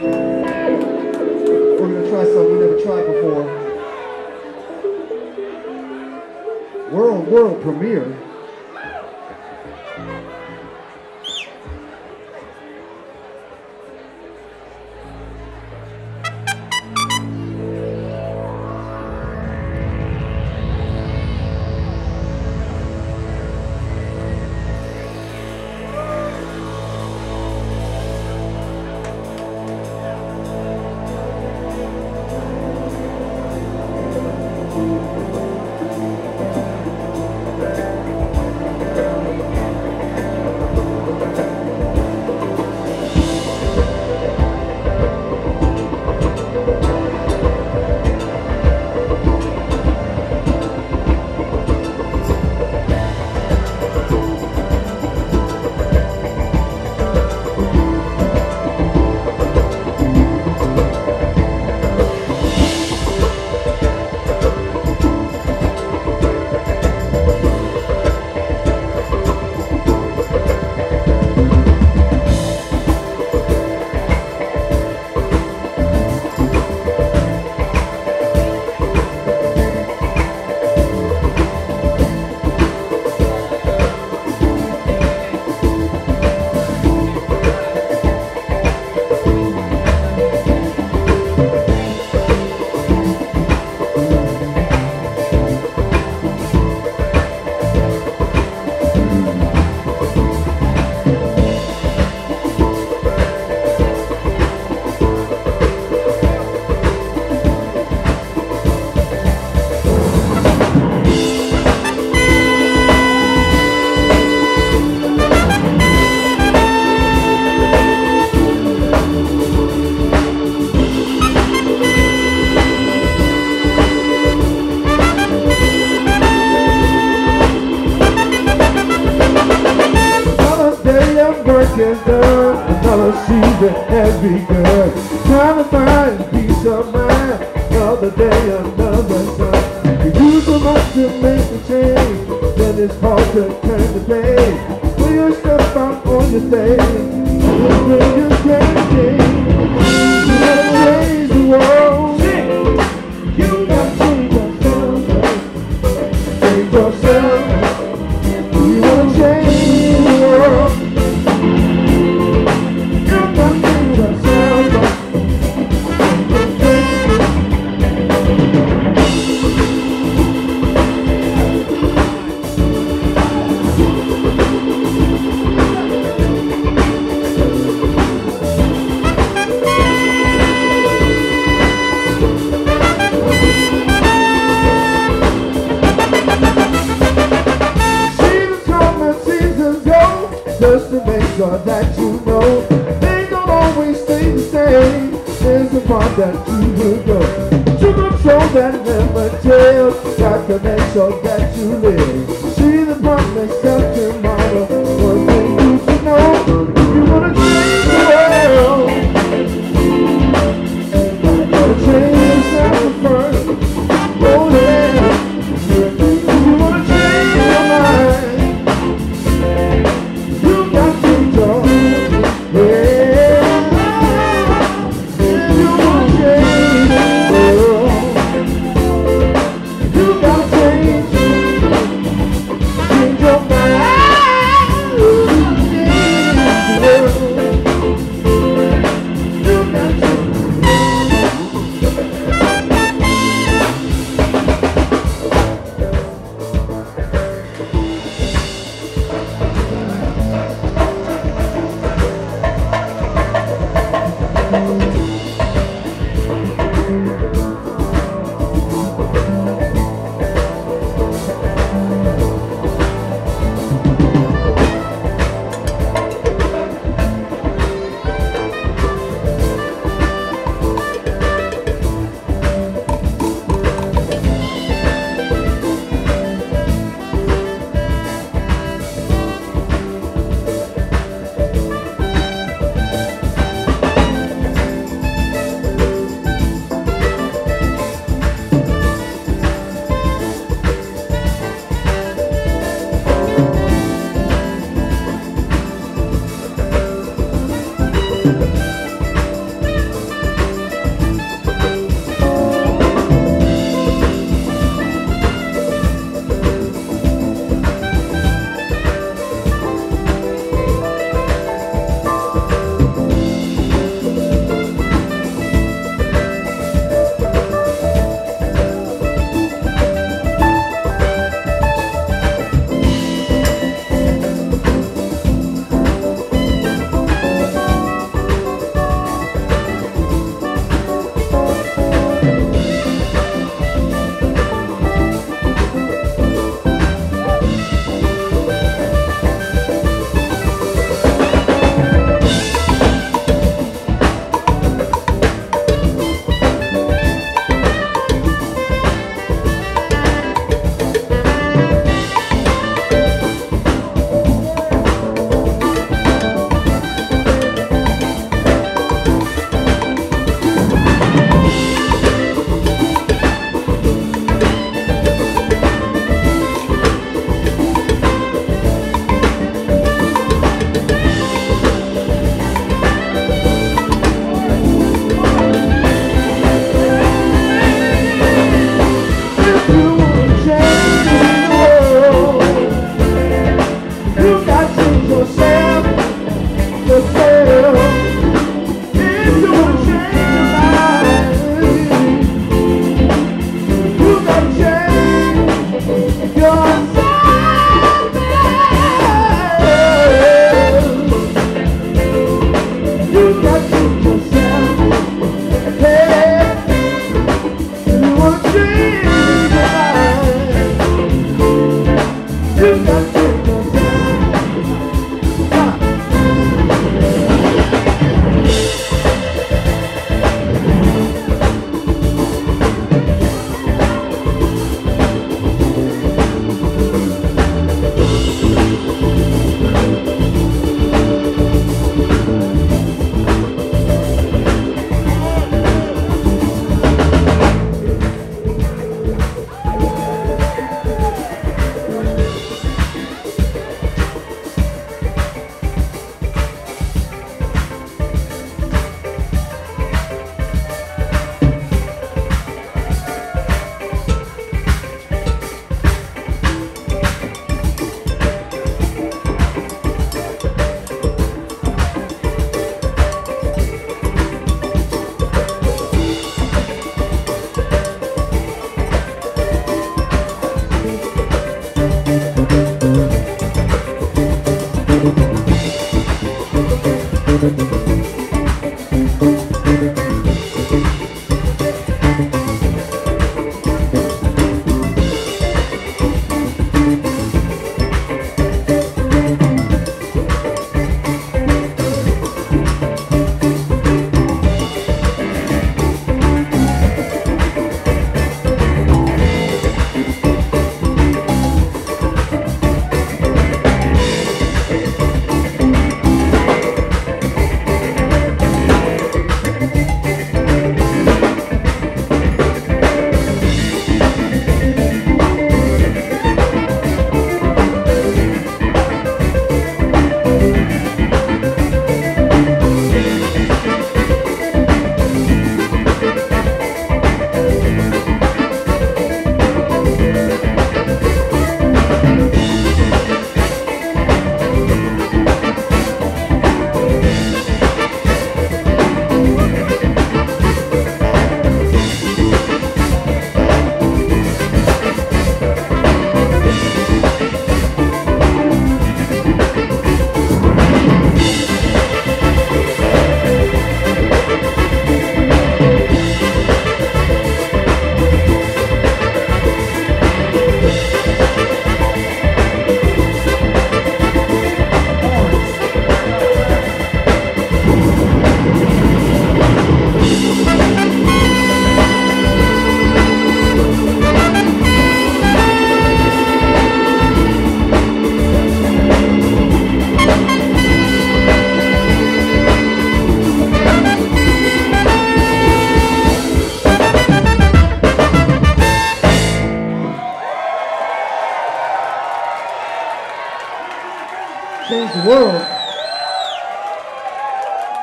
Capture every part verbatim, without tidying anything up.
We're going to try something we never tried before. World, world premiere. Another season has begun. Trying to find peace of mind. Another day, another sun. You do so much to make the change, then it's hard to turn the page. Put your stuff out on your stage. Just bring your change. You gotta raise the world. You gotta change yourself. Change yourself. You wanna change the world. Just to make sure that you know things don't always stay the same. There's a part that you will go. You control that never tells. Got to make sure that you live. See the promise of tomorrow. One thing you should know, if you wanna change the world, you gotta change yourself first. Oh yeah. If you wanna change your mind,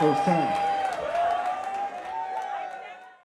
first time.